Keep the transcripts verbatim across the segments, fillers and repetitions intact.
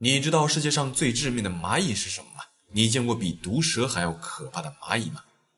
你知道世界上最致命的蚂蚁是什么吗？你见过比毒蛇还要可怕的蚂蚁吗？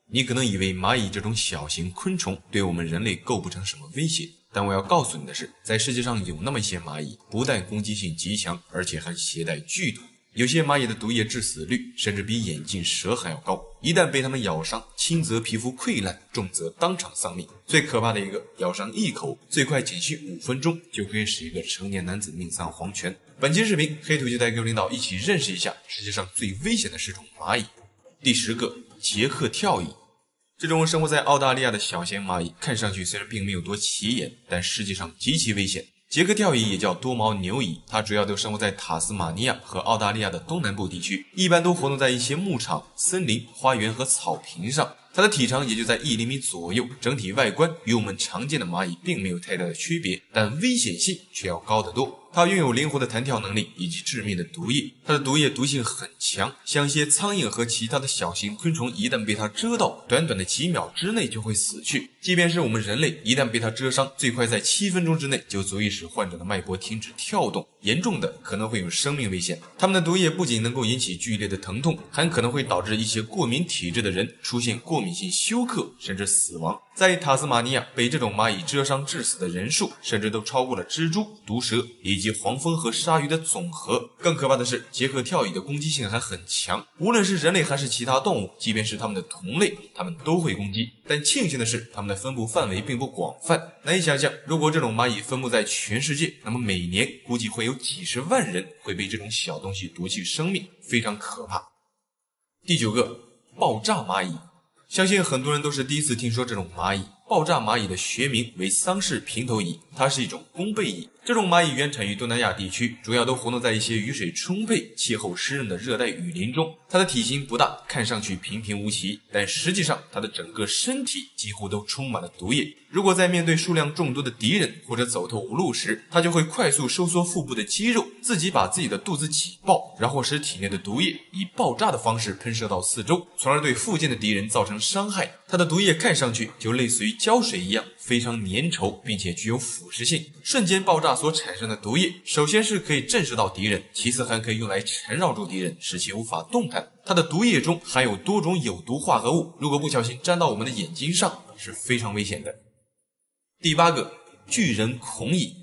你可能以为蚂蚁这种小型昆虫对我们人类构不成什么威胁，但我要告诉你的是，在世界上有那么一些蚂蚁，不但攻击性极强，而且还携带剧毒。有些蚂蚁的毒液致死率甚至比眼镜蛇还要高，一旦被它们咬伤，轻则皮肤溃烂，重则当场丧命。最可怕的一个，咬伤一口，最快仅需五分钟就可以使一个成年男子命丧黄泉。本期视频，黑土就带各位领导一起认识一下世界上最危险的十种蚂蚁。第十个，捷克跳蚁。这种生活在澳大利亚的小型蚂蚁，看上去虽然并没有多起眼，但实际上极其危险。捷克跳蚁也叫多毛牛蚁，它主要都生活在塔斯马尼亚和澳大利亚的东南部地区，一般都活动在一些牧场、森林、花园和草坪上。它的体长也就在一厘米左右，整体外观与我们常见的蚂蚁并没有太大的区别，但危险性却要高得多。它拥有灵活的弹跳能力以及致命的毒液，它的毒液毒性很强，像一些苍蝇和其他的小型昆虫，一旦被它蛰到，短短的几秒之内就会死去。即便是我们人类，一旦被它蛰伤，最快在七分钟之内就足以使患者的脉搏停止跳动，严重的可能会有生命危险。它们的毒液不仅能够引起剧烈的疼痛，还可能会导致一些过敏体质的人出现过敏性休克，甚至死亡。在塔斯马尼亚，被这种蚂蚁蛰伤致死的人数甚至都超过了蜘蛛、毒蛇以及黄蜂和鲨鱼的总和。更可怕的是，捷克跳蚁的攻击性还很强，无论是人类还是其他动物，即便是它们的同类，它们都会攻击。但庆幸的是，它们的分布范围并不广泛。难以想象，如果这种蚂蚁分布在全世界，那么每年估计会有几十万人会被这种小东西夺去生命，非常可怕。第九个，爆炸蚂蚁。相信很多人都是第一次听说这种蚂蚁。爆炸蚂蚁的学名为桑氏平头蚁，它是一种弓背蚁。这种蚂蚁原产于东南亚地区，主要都活动在一些雨水充沛、气候湿润的热带雨林中。它的体型不大，看上去平平无奇，但实际上它的整个身体几乎都充满了毒液。如果在面对数量众多的敌人或者走投无路时，它就会快速收缩腹部的肌肉，自己把自己的肚子挤爆，然后使体内的毒液以爆炸的方式喷射到四周，从而对附近的敌人造成伤害。它的毒液看上去就类似于胶水一样，非常粘稠，并且具有腐蚀性。瞬间爆炸所产生的毒液，首先是可以震慑到敌人，其次还可以用来缠绕住敌人，使其无法动弹。它的毒液中含有多种有毒化合物，如果不小心沾到我们的眼睛上，是非常危险的。第八个，巨人孔蚁。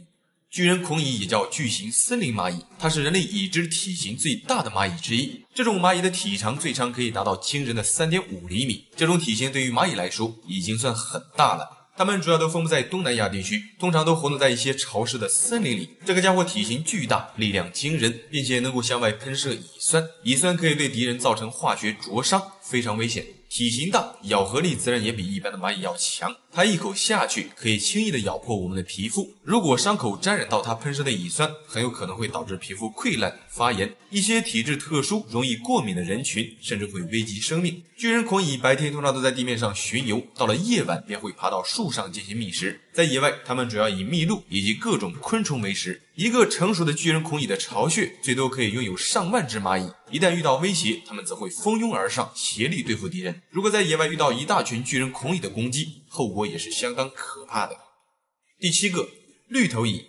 巨人孔蚁也叫巨型森林蚂蚁，它是人类已知体型最大的蚂蚁之一。这种蚂蚁的体长最长可以达到惊人的 三点五厘米，这种体型对于蚂蚁来说已经算很大了。它们主要都分布在东南亚地区，通常都活动在一些潮湿的森林里。这个家伙体型巨大，力量惊人，并且能够向外喷射乙酸，乙酸可以对敌人造成化学灼伤，非常危险。体型大，咬合力自然也比一般的蚂蚁要强，它一口下去可以轻易的咬破我们的皮肤，如果伤口沾染到它喷射的乙酸，很有可能会导致皮肤溃烂发炎，一些体质特殊容易过敏的人群甚至会危及生命。巨人孔蚁白天通常都在地面上巡游，到了夜晚便会爬到树上进行觅食。在野外，它们主要以麋鹿以及各种昆虫为食。一个成熟的巨人孔蚁的巢穴最多可以拥有上万只蚂蚁，一旦遇到威胁，它们则会蜂拥而上，协力对付敌人。如果在野外遇到一大群巨人孔蚁的攻击，后果也是相当可怕的。第七个，绿头蚁。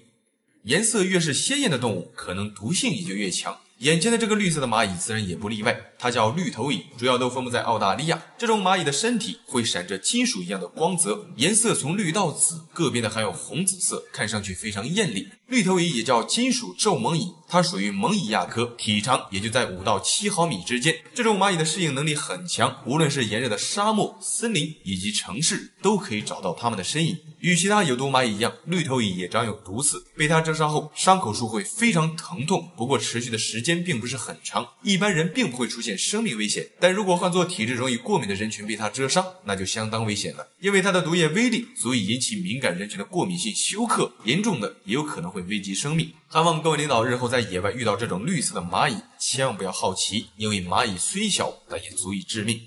颜色越是鲜艳的动物，可能毒性也就越强。眼前的这个绿色的蚂蚁自然也不例外，它叫绿头蚁，主要都分布在澳大利亚。这种蚂蚁的身体会闪着金属一样的光泽，颜色从绿到紫，个别的含有红紫色，看上去非常艳丽。绿头蚁也叫金属皱猛蚁，它属于猛蚁亚科，体长也就在五到七毫米之间。这种蚂蚁的适应能力很强，无论是炎热的沙漠、森林以及城市，都可以找到它们的身影。与其他有毒蚂蚁一样，绿头蚁也长有毒刺，被它蛰伤后，伤口处会非常疼痛，不过持续的时间并不是很长，一般人并不会出现生命危险，但如果换作体质容易过敏的人群被它蛰伤，那就相当危险了，因为它的毒液威力足以引起敏感人群的过敏性休克，严重的也有可能会危及生命。盼望各位领导日后在野外遇到这种绿色的蚂蚁，千万不要好奇，因为蚂蚁虽小，但也足以致命。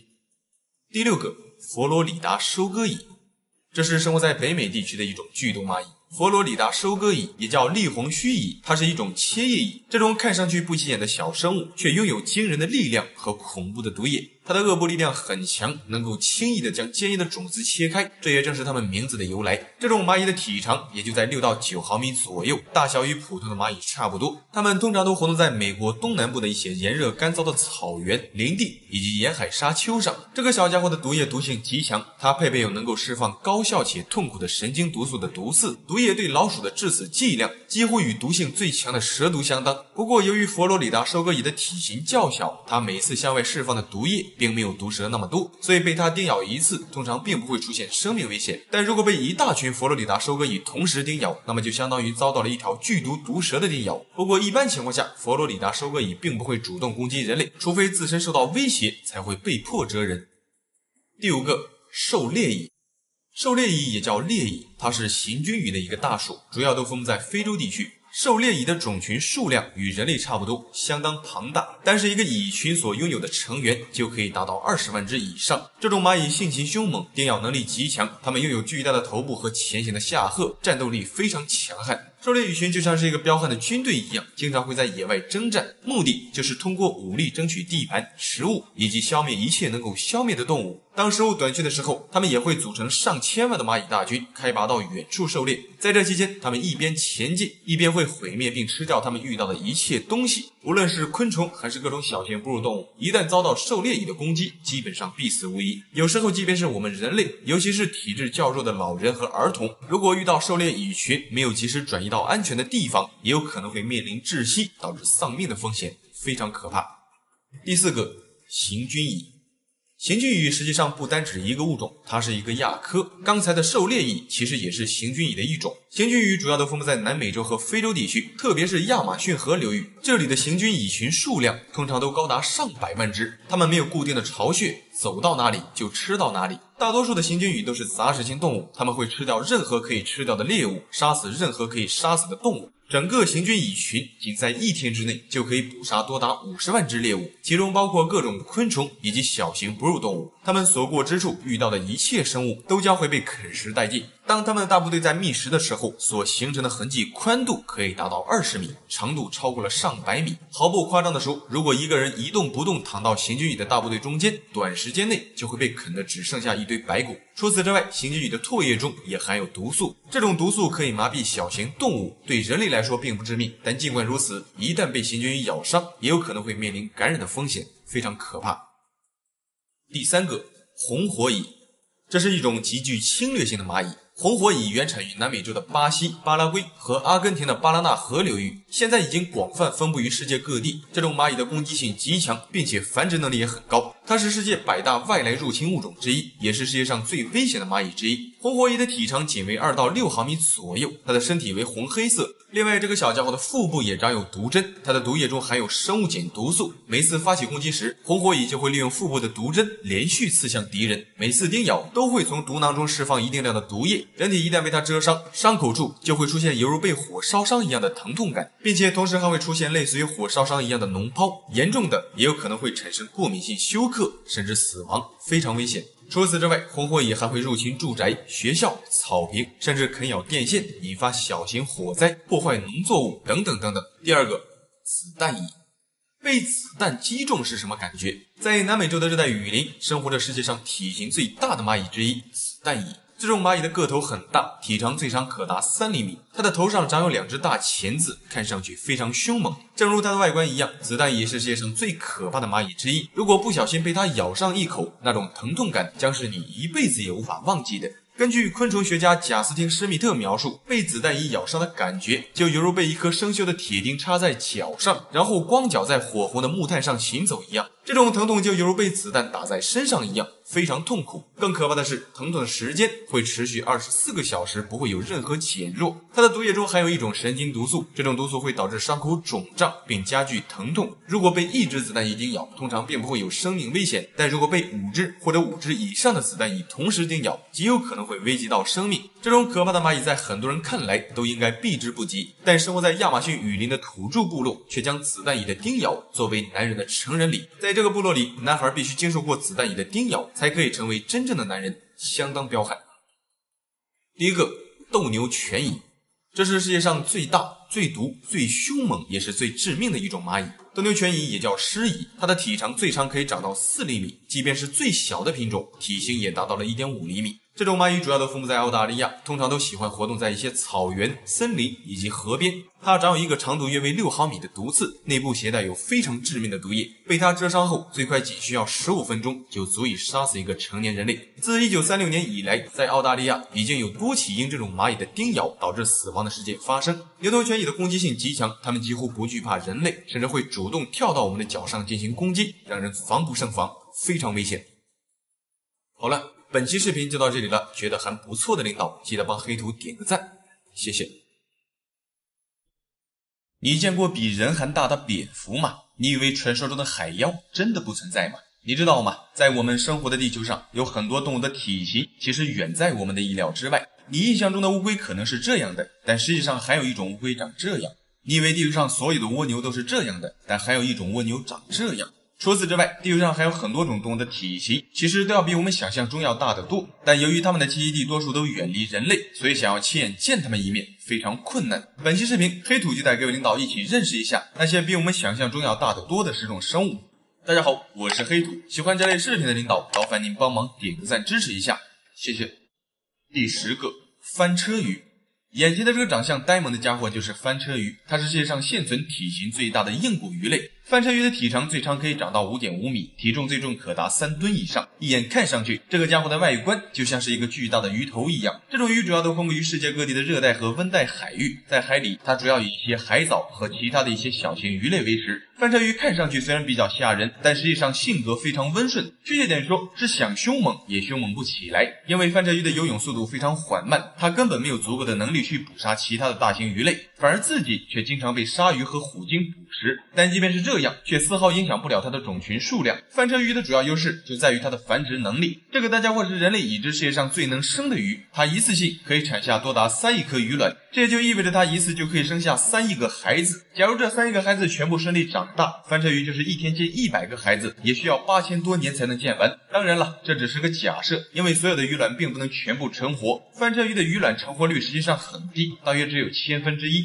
第六个，佛罗里达收割蚁。这是生活在北美地区的一种剧毒蚂蚁。佛罗里达收割蚁也叫栗红须蚁，它是一种切叶蚁。这种看上去不起眼的小生物，却拥有惊人的力量和恐怖的毒液。它的恶波力量很强，能够轻易的将坚硬的种子切开，这也正是它们名字的由来。这种蚂蚁的体长也就在六到九毫米左右，大小与普通的蚂蚁差不多。它们通常都活动在美国东南部的一些炎热干燥的草原、林地以及沿海沙丘上。这个小家伙的毒液毒性极强，它配备有能够释放高效且痛苦的神经毒素的毒刺，毒液对老鼠的致死剂量几乎与毒性最强的蛇毒相当。不过，由于佛罗里达收割蚁的体型较小，它每次向外释放的毒液 并没有毒蛇那么多，所以被它叮咬一次，通常并不会出现生命危险。但如果被一大群佛罗里达收割蚁同时叮咬，那么就相当于遭到了一条剧毒毒蛇的叮咬。不过一般情况下，佛罗里达收割蚁并不会主动攻击人类，除非自身受到威胁，才会被迫蜇人。第五个，狩猎蚁。 狩猎蚁也叫猎蚁，它是行军蚁的一个大属，主要都分布在非洲地区。狩猎蚁的种群数量与人类差不多，相当庞大。但是一个蚁群所拥有的成员就可以达到二十万只以上。这种蚂蚁性情凶猛，叮咬能力极强，它们拥有巨大的头部和前行的下颌，战斗力非常强悍。 狩猎蚁群就像是一个彪悍的军队一样，经常会在野外征战，目的就是通过武力争取地盘、食物以及消灭一切能够消灭的动物。当食物短缺的时候，它们也会组成上千万的蚂蚁大军，开拔到远处狩猎。在这期间，它们一边前进，一边会毁灭并吃掉它们遇到的一切东西，无论是昆虫还是各种小型哺乳动物。一旦遭到狩猎蚁的攻击，基本上必死无疑。有时候，即便是我们人类，尤其是体质较弱的老人和儿童，如果遇到狩猎蚁群，没有及时转移 到安全的地方，也有可能会面临窒息，导致丧命的风险，非常可怕。第四个，行军蚁。 行军蚁实际上不单指一个物种，它是一个亚科。刚才的狩猎蚁其实也是行军蚁的一种。行军蚁主要都分布在南美洲和非洲地区，特别是亚马逊河流域。这里的行军蚁群数量通常都高达上百万只。它们没有固定的巢穴，走到哪里就吃到哪里。大多数的行军蚁都是杂食性动物，它们会吃掉任何可以吃掉的猎物，杀死任何可以杀死的动物。 整个行军蚁群仅在一天之内就可以捕杀多达五十万只猎物，其中包括各种昆虫以及小型哺乳动物。它们所过之处遇到的一切生物都将会被啃食殆尽。当它们的大部队在觅食的时候，所形成的痕迹宽度可以达到二十米，长度超过了上百米。毫不夸张地说，如果一个人一动不动躺到行军蚁的大部队中间，短时间内就会被啃得只剩下一堆白骨。 除此之外，行军蚁的唾液中也含有毒素，这种毒素可以麻痹小型动物，对人类来说并不致命。但尽管如此，一旦被行军蚁咬伤，也有可能会面临感染的风险，非常可怕。第三个，红火蚁，这是一种极具侵略性的蚂蚁。 红火蚁原产于南美洲的巴西、巴拉圭和阿根廷的巴拉那河流域，现在已经广泛分布于世界各地。这种蚂蚁的攻击性极强，并且繁殖能力也很高。它是世界百大外来入侵物种之一，也是世界上最危险的蚂蚁之一。红火蚁的体长仅为二到六毫米左右，它的身体为红黑色。另外，这个小家伙的腹部也长有毒针，它的毒液中含有生物碱毒素。每次发起攻击时，红火蚁就会利用腹部的毒针连续刺向敌人，每次叮咬都会从毒囊中释放一定量的毒液。 人体一旦被它蜇伤，伤口处就会出现犹如被火烧伤一样的疼痛感，并且同时还会出现类似于火烧伤一样的脓泡，严重的也有可能会产生过敏性休克，甚至死亡，非常危险。除此之外，红火蚁还会入侵住宅、学校、草坪，甚至啃咬电线，引发小型火灾，破坏农作物等等等等。第二个，子弹蚁。 被子弹击中是什么感觉？在南美洲的热带雨林，生活着世界上体型最大的蚂蚁之一——子弹蚁。 这种蚂蚁的个头很大，体长最长可达三厘米。它的头上长有两只大钳子，看上去非常凶猛。正如它的外观一样，子弹蚁是世界上最可怕的蚂蚁之一。如果不小心被它咬上一口，那种疼痛感将是你一辈子也无法忘记的。 根据昆虫学家贾斯汀·施密特描述，被子弹蚁咬伤的感觉，就犹如被一颗生锈的铁钉插在脚上，然后光脚在火红的木炭上行走一样。这种疼痛就犹如被子弹打在身上一样，非常痛苦。更可怕的是，疼痛的时间会持续二十四个小时，不会有任何减弱。它的毒液中含有一种神经毒素，这种毒素会导致伤口肿胀并加剧疼痛。如果被一只子弹蚁叮咬，通常并不会有生命危险，但如果被五只或者五只以上的子弹蚁同时叮咬，极有可能 会危及到生命。这种可怕的蚂蚁在很多人看来都应该避之不及，但生活在亚马逊雨林的土著部落却将子弹蚁的叮咬作为男人的成人礼。在这个部落里，男孩必须经受过子弹蚁的叮咬，才可以成为真正的男人，相当彪悍。第一个，斗牛犬蚁，这是世界上最大、最毒、最凶猛，也是最致命的一种蚂蚁。斗牛犬蚁也叫狮蚁，它的体长最长可以长到四厘米，即便是最小的品种，体型也达到了 一点五厘米。这种蚂蚁主要的分布在澳大利亚，通常都喜欢活动在一些草原、森林以及河边。它长有一个长度约为六毫米的毒刺，内部携带有非常致命的毒液。被它蛰伤后，最快仅需要十五分钟就足以杀死一个成年人类。自一九三六年以来，在澳大利亚已经有多起因这种蚂蚁的叮咬导致死亡的事件发生。牛头犬蚁的攻击性极强，它们几乎不惧怕人类，甚至会主动跳到我们的脚上进行攻击，让人防不胜防，非常危险。好了。 本期视频就到这里了，觉得还不错的领导，记得帮黑土点个赞，谢谢。你见过比人还大的蝙蝠吗？你以为传说中的海妖真的不存在吗？你知道吗？在我们生活的地球上，有很多动物的体型其实远在我们的意料之外。你印象中的乌龟可能是这样的，但实际上还有一种乌龟长这样。你以为地球上所有的蜗牛都是这样的，但还有一种蜗牛长这样。 除此之外，地球上还有很多种动物的体型，其实都要比我们想象中要大得多。但由于它们的栖息地多数都远离人类，所以想要亲眼见它们一面非常困难。本期视频，黑土就带各位领导一起认识一下那些比我们想象中要大得多的十种生物。大家好，我是黑土。喜欢这类视频的领导，劳烦您帮忙点个赞支持一下，谢谢。第十个，翻车鱼。 眼前的这个长相呆萌的家伙就是翻车鱼，它是世界上现存体型最大的硬骨鱼类。翻车鱼的体长最长可以长到 五点五米，体重最重可达三吨以上。一眼看上去，这个家伙的外观就像是一个巨大的鱼头一样。这种鱼主要都分布于世界各地的热带和温带海域，在海里它主要以一些海藻和其他的一些小型鱼类为食。 翻车鱼看上去虽然比较吓人，但实际上性格非常温顺。确切点说，是想凶猛也凶猛不起来，因为翻车鱼的游泳速度非常缓慢，它根本没有足够的能力去捕杀其他的大型鱼类，反而自己却经常被鲨鱼和虎鲸捕食。但即便是这样，却丝毫影响不了它的种群数量。翻车鱼的主要优势就在于它的繁殖能力。这个大家伙是人类已知世界上最能生的鱼，它一次性可以产下多达三亿颗鱼卵，这也就意味着它一次就可以生下三亿个孩子。假如这三亿个孩子全部顺利长大， 大翻车鱼就是一天接一百个孩子，也需要八千多年才能见完。当然了，这只是个假设，因为所有的鱼卵并不能全部成活。翻车鱼的鱼卵成活率实际上很低，大约只有千分之一。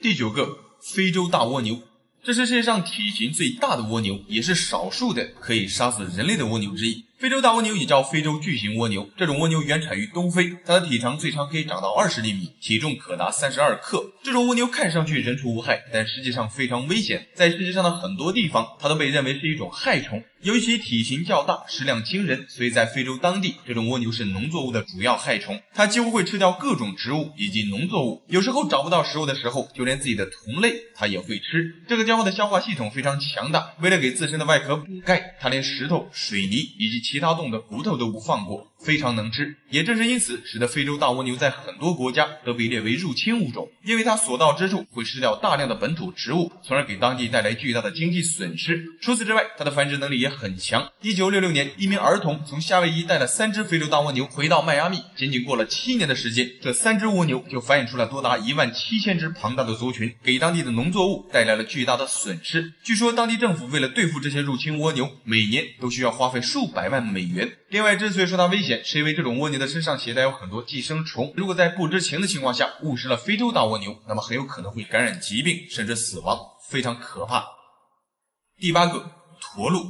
第九个，非洲大蜗牛。 这是世界上体型最大的蜗牛，也是少数的可以杀死人类的蜗牛之一。非洲大蜗牛也叫非洲巨型蜗牛，这种蜗牛原产于东非，它的体长最长可以长到二十厘米，体重可达三十二克。这种蜗牛看上去人畜无害，但实际上非常危险，在世界上的很多地方，它都被认为是一种害虫。由于其体型较大，食量惊人，所以在非洲当地，这种蜗牛是农作物的主要害虫，它几乎会吃掉各种植物以及农作物。有时候找不到食物的时候，就连自己的同类它也会吃。这个。 家伙的消化系统非常强大，为了给自身的外壳补钙，它连石头、水泥以及其他动物的骨头都不放过，非常能吃。也正是因此，使得非洲大蜗牛在很多国家都被列为入侵物种，因为它所到之处会吃掉大量的本土植物，从而给当地带来巨大的经济损失。除此之外，它的繁殖能力也很强。一九六六年，一名儿童从夏威夷带了三只非洲大蜗牛回到迈阿密，仅仅过了七年的时间，这三只蜗牛就繁衍出了多达一万七千只庞大的族群，给当地的农作物带来了巨大的 的损失。据说当地政府为了对付这些入侵蜗牛，每年都需要花费数百万美元。另外，之所以说它危险，是因为这种蜗牛的身上携带有很多寄生虫，如果在不知情的情况下误食了非洲大蜗牛，那么很有可能会感染疾病，甚至死亡，非常可怕。第八个，驼鹿。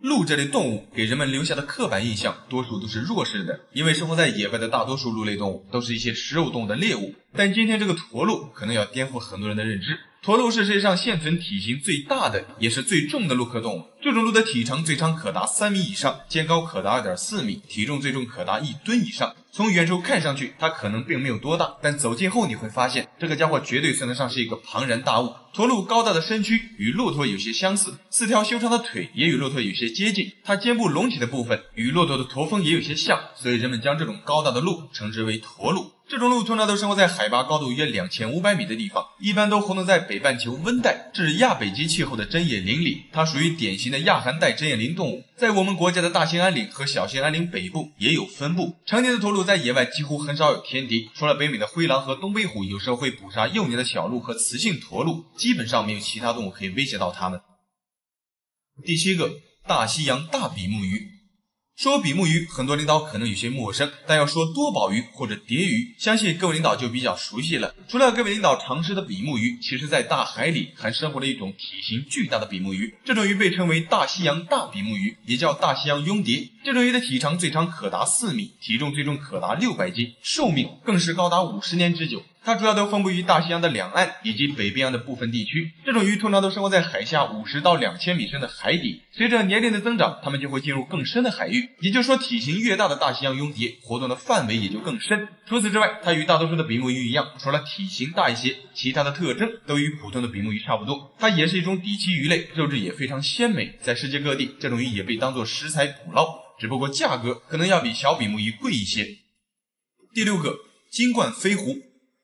鹿这类动物给人们留下的刻板印象，多数都是弱势的，因为生活在野外的大多数鹿类动物都是一些食肉动物的猎物。但今天这个驼鹿可能要颠覆很多人的认知。驼鹿是世界上现存体型最大的，也是最重的鹿科动物。这种鹿的体长最长可达三米以上，肩高可达 二点四米，体重最重可达一吨以上。从远处看上去，它可能并没有多大，但走近后你会发现，这个家伙绝对算得上是一个庞然大物。 驼鹿高大的身躯与骆驼有些相似，四条修长的腿也与骆驼有些接近，它肩部隆起的部分与骆驼的驼峰也有些像，所以人们将这种高大的鹿称之为驼鹿。这种鹿通常都生活在海拔高度约 两千五百米的地方，一般都活动在北半球温带至亚北极气候的针叶林里，它属于典型的亚寒带针叶林动物。 在我们国家的大兴安岭和小兴安岭北部也有分布。成年的驼鹿在野外几乎很少有天敌，除了北美的灰狼和东北虎，有时候会捕杀幼年的小鹿和雌性驼鹿，基本上没有其他动物可以威胁到它们。第七个，大西洋大比目鱼。说比目鱼，很多领导可能有些陌生，但要说多宝鱼或者蝶鱼，相信各位领导就比较熟悉了。除了各位领导常吃的比目鱼，其实在大海里还生活了一种体型巨大的比目鱼，这种鱼被称为大西洋大比目鱼，也叫大西洋鳙蝶。这种鱼的体长最长可达四米，体重最重可达六百斤，寿命更是高达五十年之久。 它主要都分布于大西洋的两岸以及北冰洋的部分地区。这种鱼通常都生活在海下五十到两千米深的海底。随着年龄的增长，它们就会进入更深的海域。也就是说，体型越大的大西洋鳙蝶活动的范围也就更深。除此之外，它与大多数的比目鱼一样，除了体型大一些，其他的特征都与普通的比目鱼差不多。它也是一种低鳍鱼类，肉质也非常鲜美。在世界各地，这种鱼也被当作食材捕捞，只不过价格可能要比小比目鱼贵一些。第六个，金冠飞狐。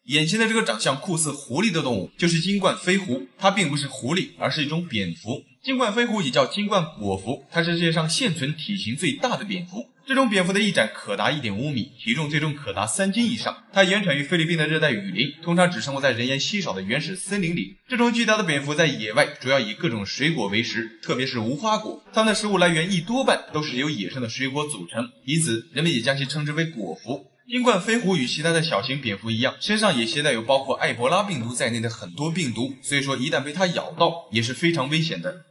眼前的这个长相酷似狐狸的动物就是金冠飞狐，它并不是狐狸，而是一种蝙蝠。金冠飞狐也叫金冠果蝠，它是世界上现存体型最大的蝙蝠。这种蝙蝠的翼展可达 一点五米，体重最重可达三斤以上。它原产于菲律宾的热带雨林，通常只生活在人烟稀少的原始森林里。这种巨大的蝙蝠在野外主要以各种水果为食，特别是无花果。它们的食物来源一多半都是由野生的水果组成，因此人们也将其称之为果蝠。 金冠飞狐与其他的小型蝙蝠一样，身上也携带有包括埃博拉病毒在内的很多病毒，所以说一旦被它咬到也是非常危险的。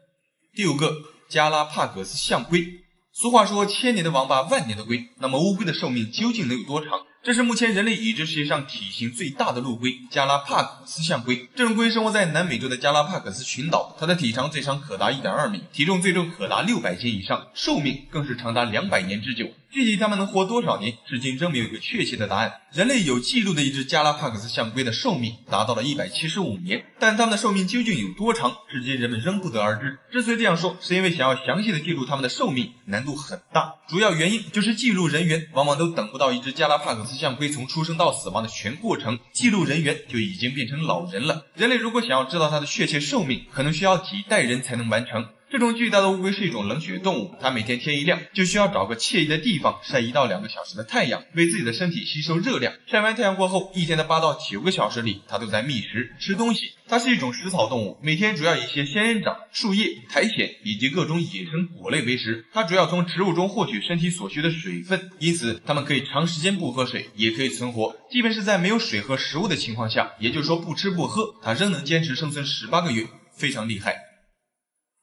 第五个，加拉帕戈斯象龟。俗话说，千年的王八，万年的龟。那么乌龟的寿命究竟能有多长？ 这是目前人类已知世界上体型最大的陆龟——加拉帕戈斯象龟。这种龟生活在南美洲的加拉帕戈斯群岛，它的体长最长可达 一点二米，体重最重可达六百斤以上，寿命更是长达两百年之久。具体它们能活多少年，至今仍没有一个确切的答案。人类有记录的一只加拉帕戈斯象龟的寿命达到了一百七十五年，但它们的寿命究竟有多长，至今人们仍不得而知。之所以这样说，是因为想要详细的记录它们的寿命难度很大，主要原因就是记录人员往往都等不到一只加拉帕戈斯 象龟从出生到死亡的全过程，记录人员就已经变成老人了。人类如果想要知道它的确切寿命，可能需要几代人才能完成。这种巨大的乌龟是一种冷血动物，它每天天一亮就需要找个惬意的地方晒一到两个小时的太阳，为自己的身体吸收热量。晒完太阳过后，一天的八到九个小时里，它都在觅食、吃东西。它是一种食草动物，每天主要以一些仙人掌、树叶、苔藓以及各种野生果类为食。它主要从植物中获取身体所需的水分，因此它们可以长时间不喝水，也可以存活。即便是在没有水和食物的情况下，也就是说不吃不喝，它仍能坚持生存十八个月，非常厉害。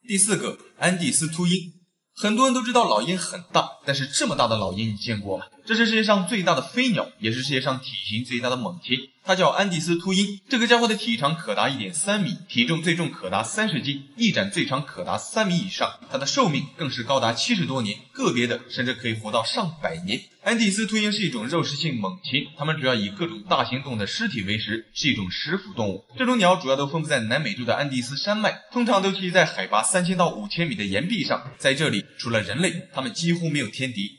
第四个，安第斯秃鹰。很多人都知道老鹰很大，但是这么大的老鹰你见过吗？这是世界上最大的飞鸟，也是世界上体型最大的猛禽。 它叫安第斯秃鹰，这个家伙的体长可达 一点三米，体重最重可达三十斤，翼展最长可达三米以上，它的寿命更是高达七十多年，个别的甚至可以活到上百年。安第斯秃鹰是一种肉食性猛禽，它们主要以各种大型动物的尸体为食，是一种食腐动物。这种鸟主要都分布在南美洲的安第斯山脉，通常都栖息在海拔 三千到五千米的岩壁上，在这里除了人类，它们几乎没有天敌。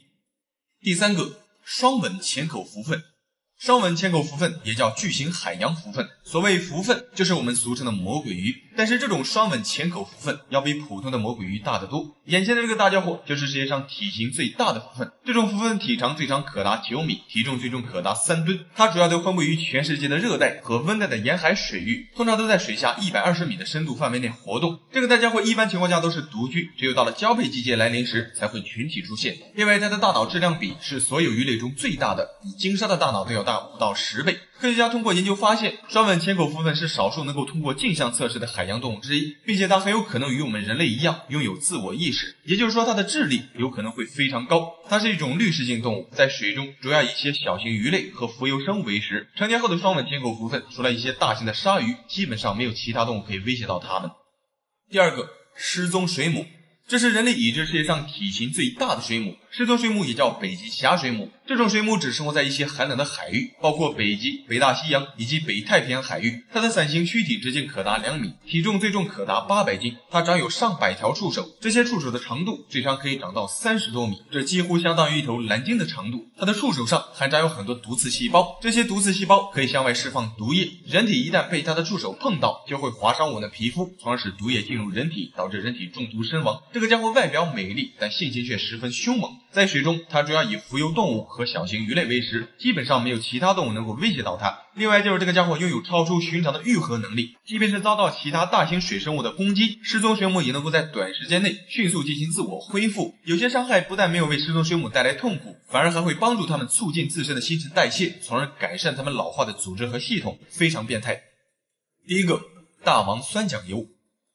第三个，双吻浅口蝠鲼。 双吻浅口蝠鲼也叫巨型海洋蝠鲼，所谓蝠鲼就是我们俗称的魔鬼鱼，但是这种双吻浅口蝠鲼要比普通的魔鬼鱼大得多。眼前的这个大家伙就是世界上体型最大的蝠鲼，这种蝠鲼体长最长可达九米，体重最重可达三吨。它主要都分布于全世界的热带和温带的沿海水域，通常都在水下一百二十米的深度范围内活动。这个大家伙一般情况下都是独居，只有到了交配季节来临时才会群体出现。另外，它的大脑质量比是所有鱼类中最大的，比鲸鲨的大脑都要大 五到十倍。科学家通过研究发现，双吻浅口蝠鲼是少数能够通过镜像测试的海洋动物之一，并且它很有可能与我们人类一样拥有自我意识，也就是说它的智力有可能会非常高。它是一种滤食性动物，在水中主要以一些小型鱼类和浮游生物为食。成年后的双吻浅口蝠鲼，除了一些大型的鲨鱼，基本上没有其他动物可以威胁到它们。第二个，失踪水母。 这是人类已知世界上体型最大的水母，失踪水母也叫北极霞水母。这种水母只生活在一些寒冷的海域，包括北极、北大西洋以及北太平洋海域。它的伞形躯体直径可达两米，体重最重可达八百斤。它长有上百条触手，这些触手的长度最长可以长到三十多米，这几乎相当于一头蓝鲸的长度。它的触手上还长有很多毒刺细胞，这些毒刺细胞可以向外释放毒液。人体一旦被它的触手碰到，就会划伤我们的皮肤，从而使毒液进入人体，导致人体中毒身亡。 这个家伙外表美丽，但性情却十分凶猛。在水中，它主要以浮游动物和小型鱼类为食，基本上没有其他动物能够威胁到它。另外就是这个家伙拥有超出寻常的愈合能力，即便是遭到其他大型水生物的攻击，失踪水母也能够在短时间内迅速进行自我恢复。有些伤害不但没有为失踪水母带来痛苦，反而还会帮助它们促进自身的新陈代谢，从而改善它们老化的组织和系统，非常变态。第一个，大王酸桨油。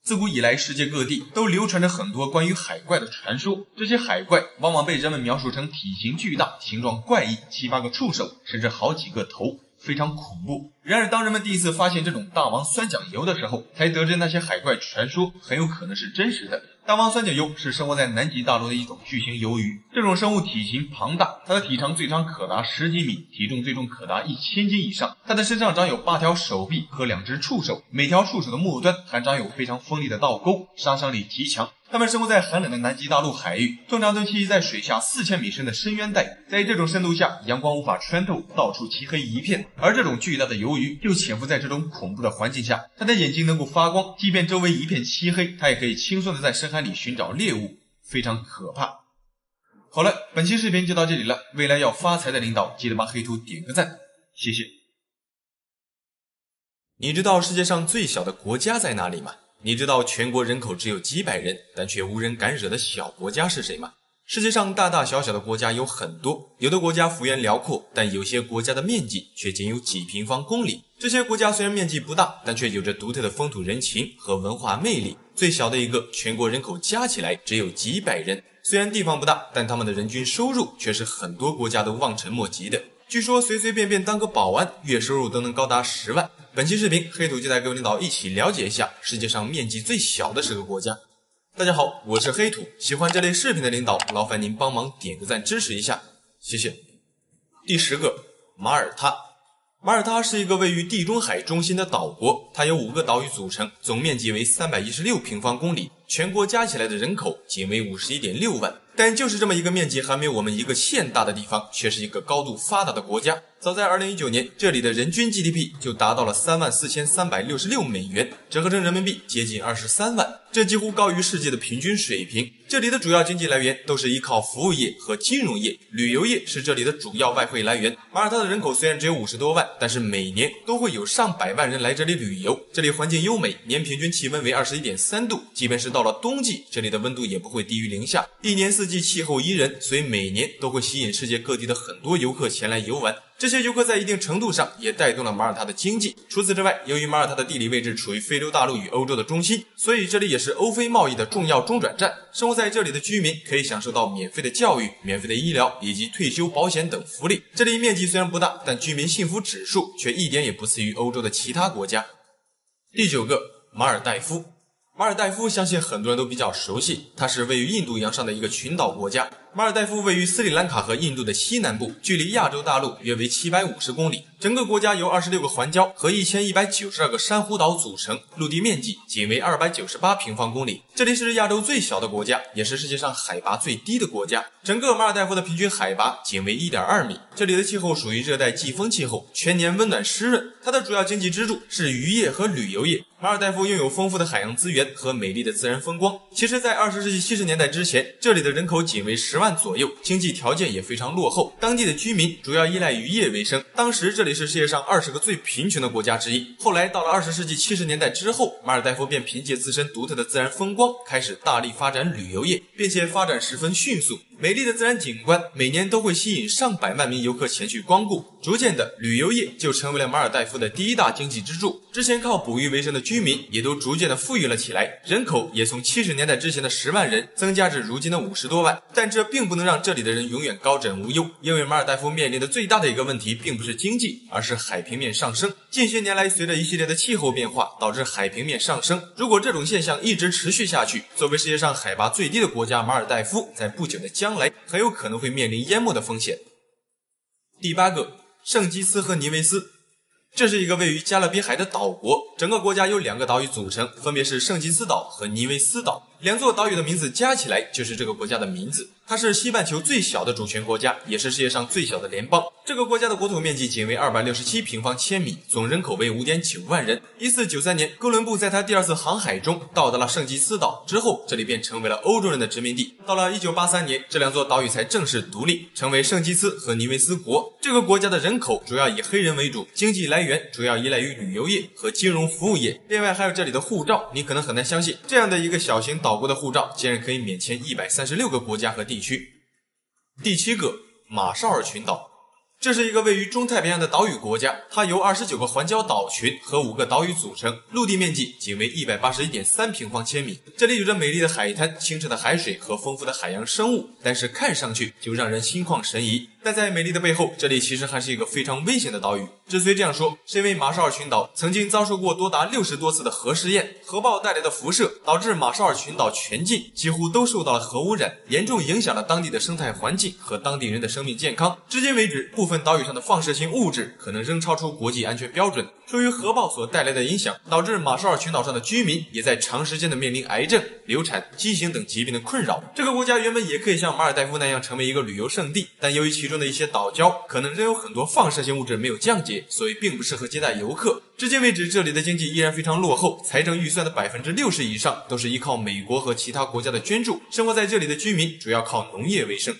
自古以来，世界各地都流传着很多关于海怪的传说。这些海怪往往被人们描述成体型巨大、形状怪异、七八个触手，甚至好几个头，非常恐怖。然而，当人们第一次发现这种大王酸桨油的时候，才得知那些海怪传说很有可能是真实的。大王酸桨鱿是生活在南极大陆的一种巨型鱿鱼，这种生物体型庞大，它的体长最长可达十几米，体重最重可达一千斤以上。它的身上长有八条手臂和两只触手，每条触手的末端还长有非常锋利的倒钩，杀伤力极强。它们生活在寒冷的南极大陆海域，通常都栖息在水下四千米深的深渊带。在这种深度下，阳光无法穿透，到处漆黑一片。而这种巨大的鱿鱼就潜伏在这种恐怖的环境下，它的眼睛能够发光，即便周围一片漆黑，它也可以轻松的在深海里寻找猎物，非常可怕。好了，本期视频就到这里了。未来要发财的领导，记得帮黑土点个赞，谢谢。你知道世界上最小的国家在哪里吗？你知道全国人口只有几百人，但却无人敢惹的小国家是谁吗？世界上大大小小的国家有很多，有的国家幅员辽阔，但有些国家的面积却仅有几平方公里。这些国家虽然面积不大，但却有着独特的风土人情和文化魅力。最小的一个，全国人口加起来只有几百人，虽然地方不大，但他们的人均收入却是很多国家都望尘莫及的。据说随随便便当个保安，月收入都能高达十万。本期视频，黑土就带各位领导一起了解一下世界上面积最小的十个国家。大家好，我是黑土，喜欢这类视频的领导，劳烦您帮忙点个赞支持一下，谢谢。第十个，马耳他。马耳他是一个位于地中海中心的岛国，它由五个岛屿组成，总面积为三百一十六平方公里，全国加起来的人口仅为 五十一点六万。但就是这么一个面积还没有我们一个县大的地方，却是一个高度发达的国家。早在二零一九年，这里的人均 G D P 就达到了 三万四千三百六十六美元，折合成人民币接近二十三万，这几乎高于世界的平均水平。这里的主要经济来源都是依靠服务业和金融业，旅游业是这里的主要外汇来源。马耳他的人口虽然只有五十多万，但是每年都会有上百万人来这里旅游。这里环境优美，年平均气温为 二十一点三度，即便是到了冬季，这里的温度也不会低于零下。一年四季气候宜人，所以每年都会吸引世界各地的很多游客前来游玩。这些游客在一定程度上也带动了马耳他的经济。除此之外，由于马耳他的地理位置处于非洲大陆与欧洲的中心，所以这里也是欧非贸易的重要中转站。生活在这里的居民可以享受到免费的教育、免费的医疗以及退休保险等福利。这里面积虽然不大，但居民幸福指数却一点也不次于欧洲的其他国家。第九个，马尔代夫。马尔代夫相信很多人都比较熟悉，它是位于印度洋上的一个群岛国家。马尔代夫位于斯里兰卡和印度的西南部，距离亚洲大陆约为七百五十公里。整个国家由二十六个环礁和一千一百九十二个珊瑚岛组成，陆地面积仅为二百九十八平方公里。这里是亚洲最小的国家，也是世界上海拔最低的国家。整个马尔代夫的平均海拔仅为 一点二米。这里的气候属于热带季风气候，全年温暖湿润。它的主要经济支柱是渔业和旅游业。马尔代夫拥有丰富的海洋资源和美丽的自然风光。其实在二十世纪七十年代之前，这里的人口仅为十万左右，经济条件也非常落后。当地的居民主要依赖渔业为生。当时这里是世界上二十个最贫穷的国家之一。后来到了二十世纪七十年代之后，马尔代夫便凭借自身独特的自然风光，开始大力发展旅游业，并且发展十分迅速。美丽的自然景观每年都会吸引上百万名游客前去光顾。逐渐的，旅游业就成为了马尔代夫的第一大经济支柱。之前靠捕鱼为生的居民也都逐渐的富裕了起来，人口也从七十年代之前的十万人增加至如今的五十多万。但这并不能让这里的人永远高枕无忧，因为马尔代夫面临的最大的一个问题并不是经济，而是海平面上升。近些年来，随着一系列的气候变化，导致海平面上升。如果这种现象一直持续下去，作为世界上海拔最低的国家马尔代夫，在不久的将来将来很有可能会面临淹没的风险。第八个，圣基斯和尼维斯。这是一个位于加勒比海的岛国，整个国家由两个岛屿组成，分别是圣吉斯岛和尼维斯岛。两座岛屿的名字加起来就是这个国家的名字。它是西半球最小的主权国家，也是世界上最小的联邦。这个国家的国土面积仅为二百六十七平方千米，总人口为 五点九 万人。一四九三年，哥伦布在他第二次航海中到达了圣吉斯岛之后，这里便成为了欧洲人的殖民地。到了一九八三年，这两座岛屿才正式独立，成为圣吉斯和尼维斯国。这个国家的人口主要以黑人为主，经济来源主要依赖于旅游业和金融服务业。另外还有这里的护照，你可能很难相信，这样的一个小型岛国的护照竟然可以免签一百三十六个国家和地区。第七个，马绍尔群岛。这是一个位于中太平洋的岛屿国家，它由二十九个环礁岛群和五个岛屿组成，陆地面积仅为 一百八十一点三 平方千米。这里有着美丽的海滩、清澈的海水和丰富的海洋生物，但是看上去就让人心旷神怡。但在美丽的背后，这里其实还是一个非常危险的岛屿。之所以这样说，是因为马绍尔群岛曾经遭受过多达六十多次的核试验，核爆带来的辐射导致马绍尔群岛全境几乎都受到了核污染，严重影响了当地的生态环境和当地人的生命健康。至今为止，部分岛屿上的放射性物质可能仍超出国际安全标准。出于核爆所带来的影响，导致马绍尔群岛上的居民也在长时间的面临癌症、流产、畸形等疾病的困扰。这个国家原本也可以像马尔代夫那样成为一个旅游胜地，但由于其中的一些岛礁可能仍有很多放射性物质没有降解，所以并不适合接待游客。至今为止，这里的经济依然非常落后，财政预算的 百分之六十 以上都是依靠美国和其他国家的捐助。生活在这里的居民主要靠农业为生。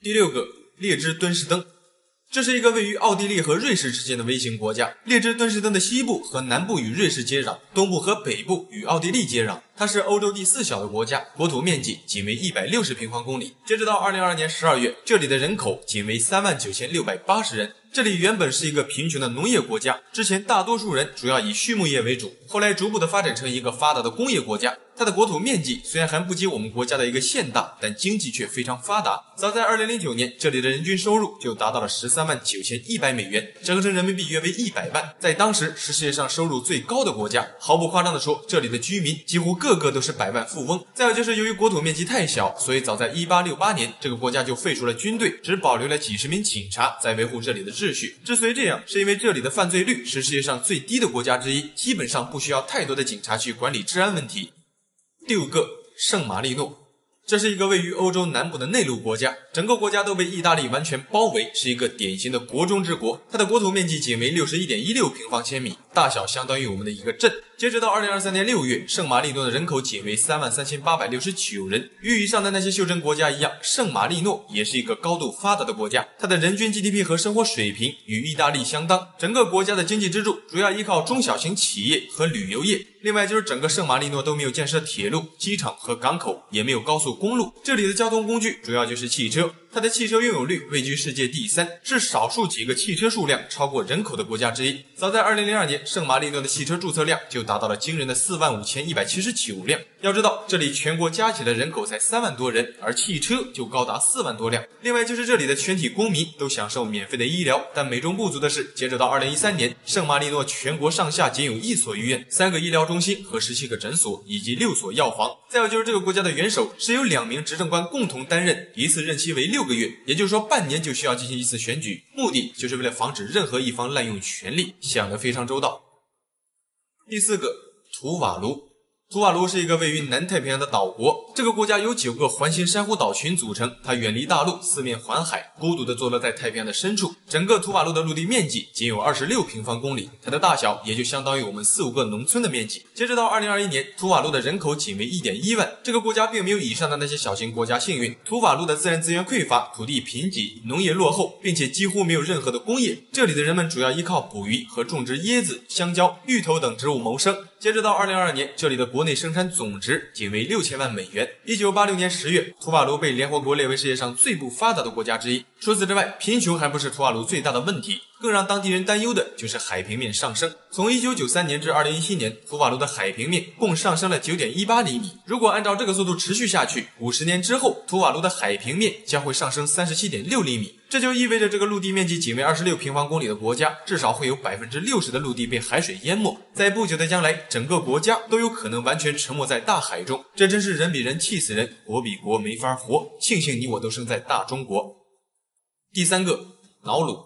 第六个，列支敦士登。这是一个位于奥地利和瑞士之间的微型国家。列支敦士登的西部和南部与瑞士接壤，东部和北部与奥地利接壤。它是欧洲第四小的国家，国土面积仅为一百六十平方公里。截止到二零二二年十二月，这里的人口仅为 三万九千六百八十 人。这里原本是一个贫穷的农业国家，之前大多数人主要以畜牧业为主，后来逐步的发展成一个发达的工业国家。它的国土面积虽然还不及我们国家的一个县大，但经济却非常发达。早在二零零九年，这里的人均收入就达到了 十三万九千一百 美元，折合成人民币约为一百万，在当时是世界上收入最高的国家。毫不夸张的说，这里的居民几乎各个个都是百万富翁。再有就是由于国土面积太小，所以早在一八六八年，这个国家就废除了军队，只保留了几十名警察在维护这里的秩序。之所以这样，是因为这里的犯罪率是世界上最低的国家之一，基本上不需要太多的警察去管理治安问题。第五个，圣马力诺。这是一个位于欧洲南部的内陆国家，整个国家都被意大利完全包围，是一个典型的国中之国。它的国土面积仅为 六十一点一六 平方千米，大小相当于我们的一个镇。截止到二零二三年六月，圣马力诺的人口仅为 三万三千八百六十九 人。与以上的那些修真国家一样，圣马力诺也是一个高度发达的国家，它的人均 G D P 和生活水平与意大利相当。整个国家的经济支柱主要依靠中小型企业和旅游业。另外就是整个圣马力诺都没有建设铁路、机场和港口，也没有高速公路。这里的交通工具主要就是汽车，它的汽车拥有率位居世界第三，是少数几个汽车数量超过人口的国家之一。早在二零零二年，圣马力诺的汽车注册量就达到了惊人的 四万五千一百七十九 辆。要知道，这里全国加起来人口才三万多人，而汽车就高达四万多辆。另外就是这里的全体公民都享受免费的医疗，但美中不足的是，截止到二零一三年，圣马力诺全国上下仅有一所医院、三个医疗中心中心和十七个诊所以及六所药房。再有就是这个国家的元首是由两名执政官共同担任，一次任期为六个月，也就是说半年就需要进行一次选举，目的就是为了防止任何一方滥用权力，想得非常周到。第四个，图瓦卢。图瓦卢是一个位于南太平洋的岛国，这个国家由九个环形珊瑚岛群组成，它远离大陆，四面环海，孤独地坐落在太平洋的深处。整个图瓦卢的陆地面积仅有二十六平方公里，它的大小也就相当于我们四五个农村的面积。截止到二零二一年，图瓦卢的人口仅为 一点一 万。这个国家并没有以上的那些小型国家幸运，图瓦卢的自然资源匮乏，土地贫瘠，农业落后，并且几乎没有任何的工业。这里的人们主要依靠捕鱼和种植椰子、香蕉、芋头等植物谋生。截止到二零二二年，这里的国内生产总值仅为六千万美元。一九八六年十月，图瓦卢被联合国列为世界上最不发达的国家之一。除此之外，贫穷还不是图瓦卢最大的问题，更让当地人担忧的就是海平面上升。从一九九三年至二零一七年，图瓦卢的海平面共上升了 九点一八 厘米。如果按照这个速度持续下去，五十年之后，图瓦卢的海平面将会上升 三十七点六 厘米。这就意味着这个陆地面积仅为二十六平方公里的国家，至少会有 百分之六十 的陆地被海水淹没。在不久的将来，整个国家都有可能完全沉没在大海中。这真是人比人气死人，国比国没法活。庆幸你我都生在大中国。第三个，瑙鲁。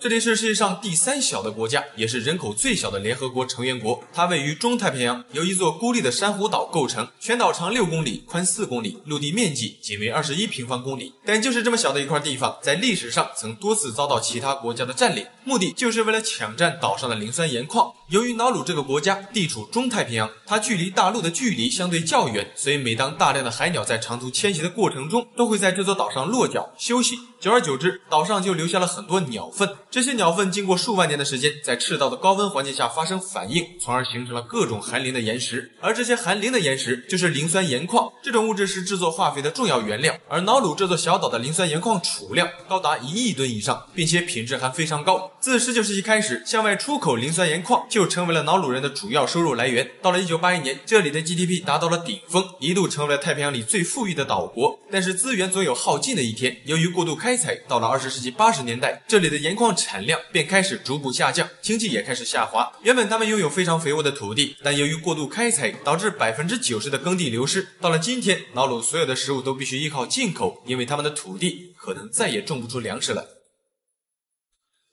这里是世界上第三小的国家，也是人口最小的联合国成员国。它位于中太平洋，由一座孤立的珊瑚岛构成，全岛长六公里，宽四公里，陆地面积仅为二十一平方公里。但就是这么小的一块地方，在历史上曾多次遭到其他国家的占领，目的就是为了抢占岛上的磷酸盐矿。由于瑙鲁这个国家地处中太平洋，它距离大陆的距离相对较远，所以每当大量的海鸟在长途迁徙的过程中，都会在这座岛上落脚休息。久而久之，岛上就留下了很多鸟粪。 这些鸟粪经过数万年的时间，在赤道的高温环境下发生反应，从而形成了各种含磷的岩石。而这些含磷的岩石就是磷酸盐矿，这种物质是制作化肥的重要原料。而瑙鲁这座小岛的磷酸盐矿储量高达一亿吨以上，并且品质还非常高。自十九世纪开始，向外出口磷酸盐矿就成为了瑙鲁人的主要收入来源。到了一九八一年，这里的 G D P 达到了顶峰，一度成为了太平洋里最富裕的岛国。但是资源总有耗尽的一天，由于过度开采，到了二十世纪八十年代，这里的盐矿 产量便开始逐步下降，经济也开始下滑。原本他们拥有非常肥沃的土地，但由于过度开采，导致 百分之九十 的耕地流失。到了今天，瑙鲁所有的食物都必须依靠进口，因为他们的土地可能再也种不出粮食来。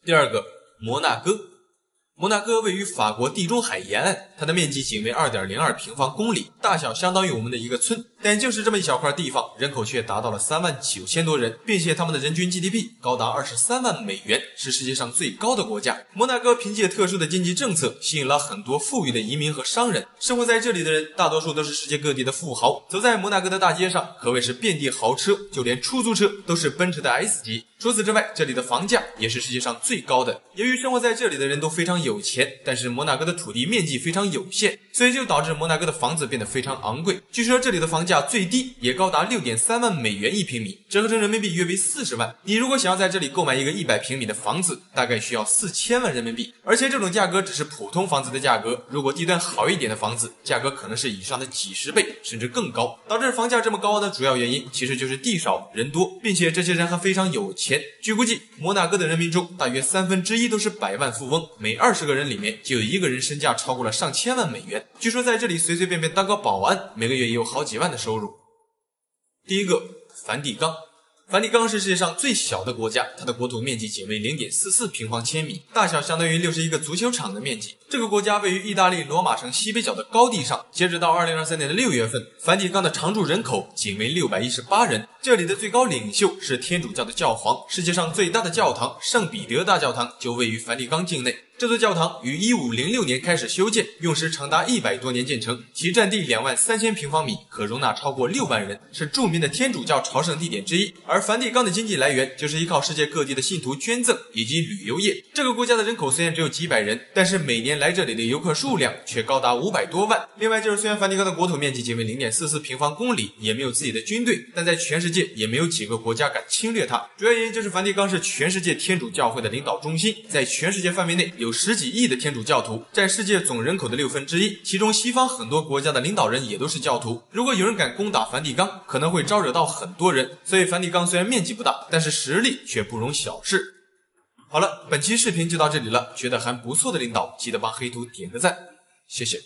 第二个，摩纳哥。 摩纳哥位于法国地中海沿岸，它的面积仅为 二点零二 平方公里，大小相当于我们的一个村。但就是这么一小块地方，人口却达到了三万九千多人，并且他们的人均 G D P 高达二十三万美元，是世界上最高的国家。摩纳哥凭借特殊的经济政策，吸引了很多富裕的移民和商人。生活在这里的人，大多数都是世界各地的富豪。走在摩纳哥的大街上，可谓是遍地豪车，就连出租车都是奔驰的 S 级。除此之外，这里的房价也是世界上最高的。由于生活在这里的人都非常 有钱，但是摩纳哥的土地面积非常有限，所以就导致摩纳哥的房子变得非常昂贵。据说这里的房价最低也高达 六点三万美元一平米，折合成人民币约为四十万。你如果想要在这里购买一个一百平米的房子，大概需要四千万人民币。而且这种价格只是普通房子的价格，如果地段好一点的房子，价格可能是以上的几十倍甚至更高。导致房价这么高的主要原因其实就是地少人多，并且这些人还非常有钱。据估计，摩纳哥的人民中大约三分之一都是百万富翁，每二 二十个人里面就有一个人身价超过了上千万美元。据说在这里随随便便当个保安，每个月也有好几万的收入。第一个，梵蒂冈。 梵蒂冈是世界上最小的国家，它的国土面积仅为 零点四四 平方千米，大小相当于六十一个足球场的面积。这个国家位于意大利罗马城西北角的高地上。截止到二零二三年的六月份，梵蒂冈的常住人口仅为六百一十八人。这里的最高领袖是天主教的教皇，世界上最大的教堂圣彼得大教堂就位于梵蒂冈境内。这座教堂于一五零六年开始修建，用时长达一百多年建成，其占地两万三千平方米，可容纳超过六万人，是著名的天主教朝圣地点之一。 而梵蒂冈的经济来源就是依靠世界各地的信徒捐赠以及旅游业。这个国家的人口虽然只有几百人，但是每年来这里的游客数量却高达五百多万。另外就是，虽然梵蒂冈的国土面积仅为 零点四四 平方公里，也没有自己的军队，但在全世界也没有几个国家敢侵略它。主要原因就是梵蒂冈是全世界天主教会的领导中心，在全世界范围内有十几亿的天主教徒，占世界总人口的六分之一。其中，西方很多国家的领导人也都是教徒。如果有人敢攻打梵蒂冈，可能会招惹到很多人。所以，梵蒂冈 虽然面积不大，但是实力却不容小视。好了，本期视频就到这里了，觉得还不错的领导，记得帮黑土点个赞，谢谢。